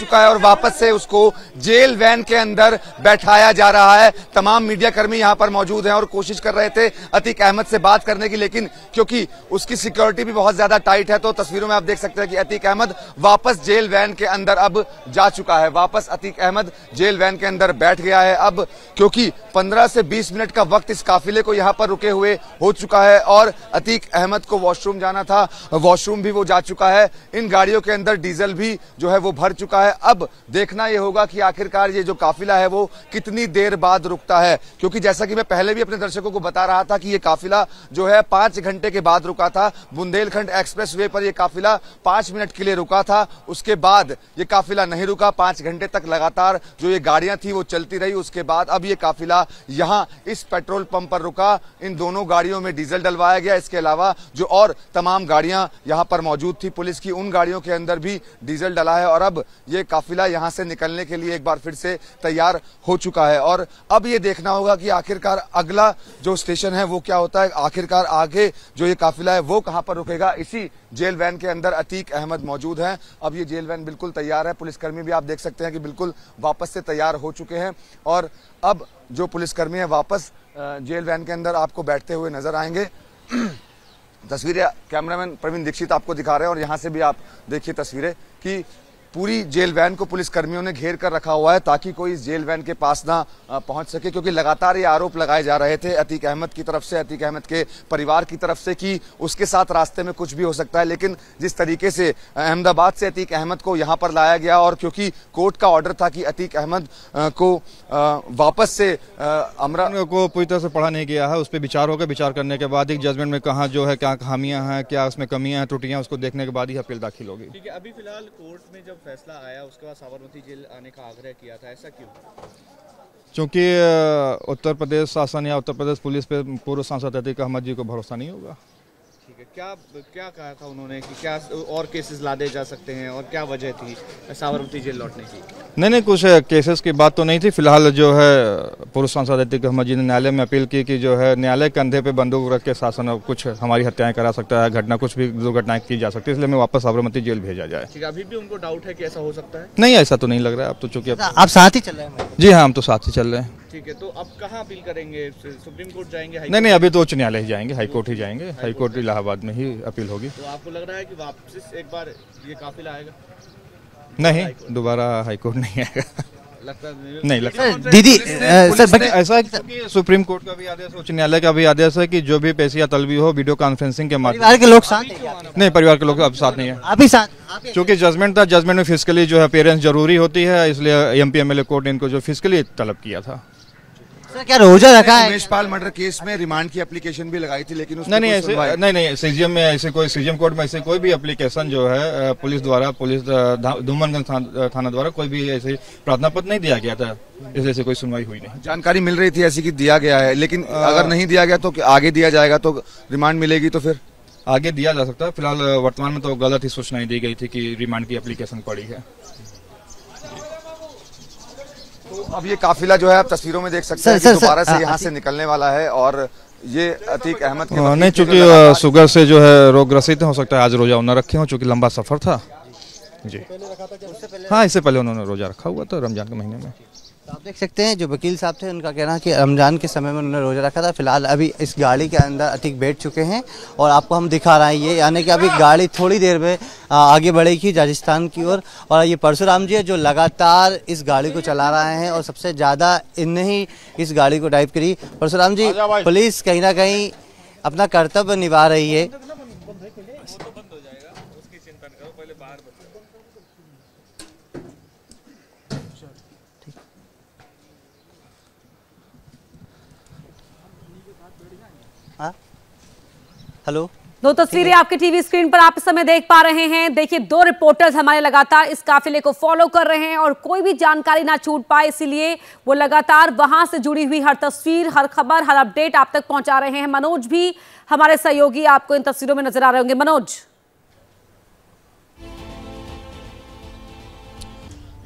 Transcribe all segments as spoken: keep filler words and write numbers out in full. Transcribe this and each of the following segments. चुका है और वापस से उसको जेल वैन के अंदर बैठाया जा रहा है। तमाम मीडिया कर्मी यहाँ पर मौजूद हैं और कोशिश कर रहे थे अतीक अहमद से बात करने की, लेकिन क्योंकि उसकी सिक्योरिटी भी बहुत ज्यादा टाइट है तो तस्वीरों में आप देख सकते हैं कि अतीक अहमद वापस जेल वैन के अंदर अब जा चुका है। वापस अतीक अहमद जेल वैन के अंदर बैठ गया है। अब क्योंकि पंद्रह से बीस मिनट का वक्त इस काफिले को यहाँ पर रुके हुए हो चुका है और अतीक अहमद को वॉशरूम जाना था, वॉशरूम भी वो जा चुका है। इन गाड़ियों के अंदर डीजल भी जो है वो भर चुका है। अब देखना ये होगा कि आखिरकार ये जो काफिला है वो कितनी देर बाद रुकता है, क्योंकि जैसा कि मैं पहले भी अपने दर्शकों को बता रहा था कि ये काफिला जो है पांच घंटे के बाद रुका था। बुंदेलखंड एक्सप्रेसवे पर ये काफिला पांच मिनट के लिए रुका था, उसके बाद ये काफिला नहीं रुका। पांच घंटे तक लगातार जो ये गाड़ियां थी वो चलती रही, उसके बाद अब ये काफिला यहाँ इस पेट्रोल पंप पर रुका। इन दोनों गाड़ियों में डीजल डलवाया गया, इसके अलावा जो और तमाम गाड़ियां यहाँ पर मौजूद थी पुलिस की, उन गाड़ियों के अंदर भी डीजल डला है और अब ये काफिला यहाँ से निकलने के लिए एक बार फिर से तैयार हो चुका है। और अब ये देखना होगा कि आखिरकार अगला जो स्टेशन है वो क्या होता है, आखिरकार आगे जो ये काफिला है वो कहाँ पर रुकेगा। इसी जेल वैन के अंदर अतीक अहमद मौजूद हैं। अब ये जेल वैन बिल्कुल तैयार है, पुलिसकर्मी भी आप देख सकते हैं कि बिल्कुल वापस से तैयार हो चुके हैं और अब जो पुलिसकर्मी है वापस जेल वैन के अंदर आपको बैठते हुए नजर आएंगे। तस्वीरें कैमरामैन प्रवीण दीक्षित आपको दिखा रहे हैं और यहाँ से भी आप देखिए तस्वीरें कि पूरी जेल वैन को पुलिस कर्मियों ने घेर कर रखा हुआ है ताकि कोई इस जेल वैन के पास ना पहुंच सके, क्योंकि लगातार ये आरोप लगाए जा रहे थे अतीक अहमद की तरफ से, अतीक अहमद के परिवार की तरफ से कि उसके साथ रास्ते में कुछ भी हो सकता है। लेकिन जिस तरीके से अहमदाबाद से अतीक अहमद को यहाँ पर लाया गया और क्योंकि कोर्ट का ऑर्डर था कि अतीक अहमद को वापस से अमरान को पूरी तरह से पढ़ा नहीं गया है, उस पर विचार होकर विचार करने के बाद एक जजमेंट में कहाँ जो है क्या खामियाँ हैं, क्या उसमें कमियाँ हैं, त्रुटियाँ, उसको देखने के बाद ही अपील दाखिल होगी। ठीक है, अभी फिलहाल कोर्ट में फैसला आया उसके बाद साबरमती जेल आने का आग्रह किया था, ऐसा क्यों? क्योंकि उत्तर प्रदेश शासन या उत्तर प्रदेश पुलिस पे पूर्व सांसद अतीक अहमद जी को भरोसा नहीं होगा। ठीक है, क्या क्या कहा था उन्होंने कि क्या और केसेस लादे जा सकते हैं और क्या वजह थी साबरमती जेल लौटने की? नहीं नहीं, कुछ केसेस की बात तो नहीं थी। फिलहाल जो है पूर्व सांसद अतीक अहमद जी ने न्यायालय में अपील की कि जो है न्यायालय कंधे पे बंदूक रख के शासन अब कुछ हमारी हत्याएं करा सकता है, घटना कुछ भी दुर्घटनाएं की जा सकती है, इसलिए हमें वापस साबरमती जेल भेजा जाए। ठीक है, अभी भी उनको डाउट है कि ऐसा हो सकता है? नहीं, ऐसा तो नहीं लग रहा है। अब तो चूंकि आप साथ ही चल रहे हैं? जी हाँ, हम तो साथ ही चल रहे हैं। ठीक है, तो अब कहाँ अपील करेंगे, सुप्रीम कोर्ट जाएंगे? नहीं नहीं, अभी तो उच्च न्यायालय जाएंगे, हाईकोर्ट ही जाएंगे, हाईकोर्ट इलाहाबाद में ही अपील होगी। तो आपको लग रहा है कि वापस एक बार ये काफिला आएगा? नहीं, दोबारा हाईकोर्ट नहीं आएगा, लगता नहीं लगता। दीदी सर, ऐसा है कि सुप्रीम कोर्ट का भी आदेश, उच्च न्यायालय का भी आदेश है कि जो भी पेशी या तलबी हो वीडियो कॉन्फ्रेंसिंग के माध्यम से। परिवार के लोग साथ नहीं, परिवार के लोग अब साथ नहीं है, आप ही साथ, क्योंकि जजमेंट था, जजमेंट में फिजिकली जो है पेरेंट्स जरूरी होती है, इसलिए एमपी एमएलए कोर्ट ने इनको जो फिजिकली तलब किया था। सर क्या रोजा रखा है? उमेश पाल मर्डर केस में रिमांड की एप्लीकेशन भी लगाई थी, लेकिन उसमें नहीं ऐसे नहीं नहीं सीजीएम में ऐसे कोई सीजीएम कोर्ट में ऐसे कोई भी एप्लीकेशन जो है पुलिस द्वारा पुलिस धूमनगंज था, थाना द्वारा कोई भी ऐसे प्रार्थना पत्र नहीं दिया गया था, इसलिए ऐसे कोई सुनवाई हुई नहीं। जानकारी मिल रही थी ऐसी कि दिया गया है, लेकिन अगर नहीं दिया गया तो आगे दिया जाएगा, तो रिमांड मिलेगी तो फिर आगे दिया जा सकता है। फिलहाल वर्तमान में तो गलत ही सूचनाएं दी गई थी कि रिमांड की एप्लीकेशन पड़ी है। तो अब ये काफिला जो है आप तस्वीरों में देख सकते हैं कि दोबारा से यहाँ से निकलने वाला है और ये अतीक अहमद के नहीं, चूंकि शुगर से जो है रोग ग्रसित हो सकता है, आज रोजा उन्होंने रखे हो चूंकि लंबा सफर था जी। हाँ, इससे पहले उन्होंने रोजा रखा हुआ था रमजान के महीने में। आप देख सकते हैं जो वकील साहब थे उनका कहना है कि रमज़ान के समय में उन्होंने रोज़ा रखा था। फिलहाल अभी इस गाड़ी के अंदर अतीक बैठ चुके हैं और आपको हम दिखा रहे हैं ये, यानी कि अभी गाड़ी थोड़ी देर में आगे बढ़ेगी राजस्थान की ओर और, और ये परशुराम जी है जो लगातार इस गाड़ी को चला रहे हैं और सबसे ज़्यादा इन्हीं इस गाड़ी को ड्राइव करी। परशुराम जी, पुलिस कहीं ना कहीं अपना कर्तव्य निभा रही है। हेलो, दो तस्वीरें आपके टीवी स्क्रीन पर आप इस समय देख पा रहे हैं। देखिए, दो रिपोर्टर्स हमारे लगातार इस काफिले को फॉलो कर रहे हैं और कोई भी जानकारी ना छूट पाए, इसीलिए वो लगातार वहां से जुड़ी हुई हर तस्वीर, हर खबर, हर अपडेट आप तक पहुंचा रहे हैं। मनोज भी हमारे सहयोगी आपको इन तस्वीरों में नजर आ रहे होंगे। मनोज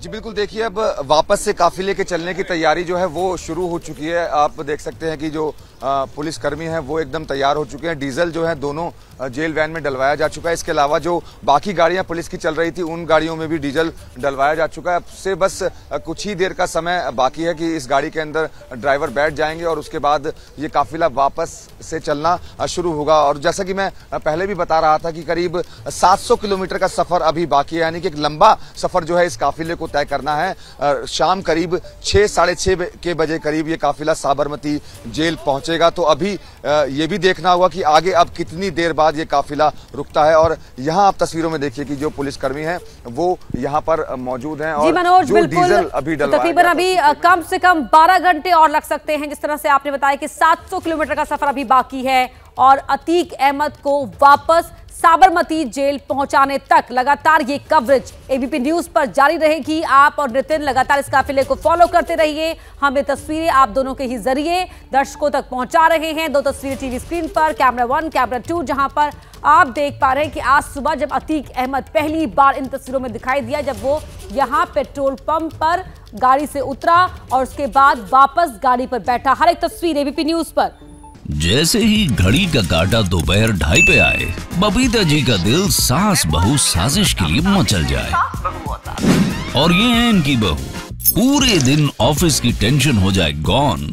जी बिल्कुल, देखिए अब वापस से काफिले के चलने की तैयारी जो है वो शुरू हो चुकी है। आप देख सकते हैं कि जो पुलिसकर्मी हैं वो एकदम तैयार हो चुके हैं। डीजल जो है दोनों जेल वैन में डलवाया जा चुका है। इसके अलावा जो बाकी गाड़ियां पुलिस की चल रही थी उन गाड़ियों में भी डीजल डलवाया जा चुका है। अब से बस कुछ ही देर का समय बाकी है कि इस गाड़ी के अंदर ड्राइवर बैठ जाएंगे और उसके बाद ये काफिला वापस से चलना शुरू होगा। और जैसा कि मैं पहले भी बता रहा था कि करीब सात सौ किलोमीटर का सफर अभी बाकी है, यानी कि एक लंबा सफर जो है इस काफिले को तय करना है। शाम करीब छः साढ़े छः के बजे करीब ये काफिला साबरमती जेल पहुंचेगा। तो अभी ये भी देखना होगा कि आगे अब कितनी देर बाद ये काफिला रुकता है। और यहाँ आप तस्वीरों में देखिए कि जो पुलिसकर्मी हैं वो यहाँ पर मौजूद हैं। और मनोज, बिल्कुल अभी तकरीबन अभी कम से कम बारह घंटे और लग सकते हैं। जिस तरह से आपने बताया कि सात सौ किलोमीटर का सफर अभी बाकी है और अतीक अहमद को वापस साबरमती जेल पहुंचाने तक लगातार ये कवरेज एबीपी न्यूज पर जारी रहेगी। आप और नितिन लगातार इस काफिले को फॉलो करते रहिए। हम ये तस्वीरें आप दोनों के ही जरिए दर्शकों तक पहुंचा रहे हैं। दो तस्वीरें टीवी स्क्रीन पर, कैमरा वन कैमरा टू, जहां पर आप देख पा रहे हैं कि आज सुबह जब अतीक अहमद पहली बार इन तस्वीरों में दिखाई दिया, जब वो यहाँ पेट्रोल पंप पर गाड़ी से उतरा और उसके बाद वापस गाड़ी पर बैठा। हर एक तस्वीर एबीपी न्यूज पर। जैसे ही घड़ी का काटा दोपहर ढाई पे आए, बबीता जी का दिल सास बहू साजिश के लिए मचल जाए। और ये है इनकी बहू। पूरे दिन ऑफिस की टेंशन हो जाए गॉन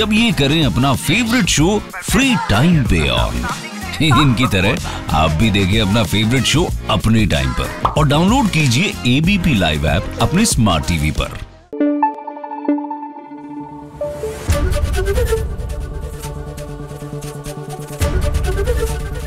जब ये करें अपना फेवरेट शो फ्री टाइम पे ऑन। इनकी तरह आप भी देखिए अपना फेवरेट शो अपने टाइम पर और डाउनलोड कीजिए एबीपी लाइव ऐप अपने स्मार्ट टीवी पर।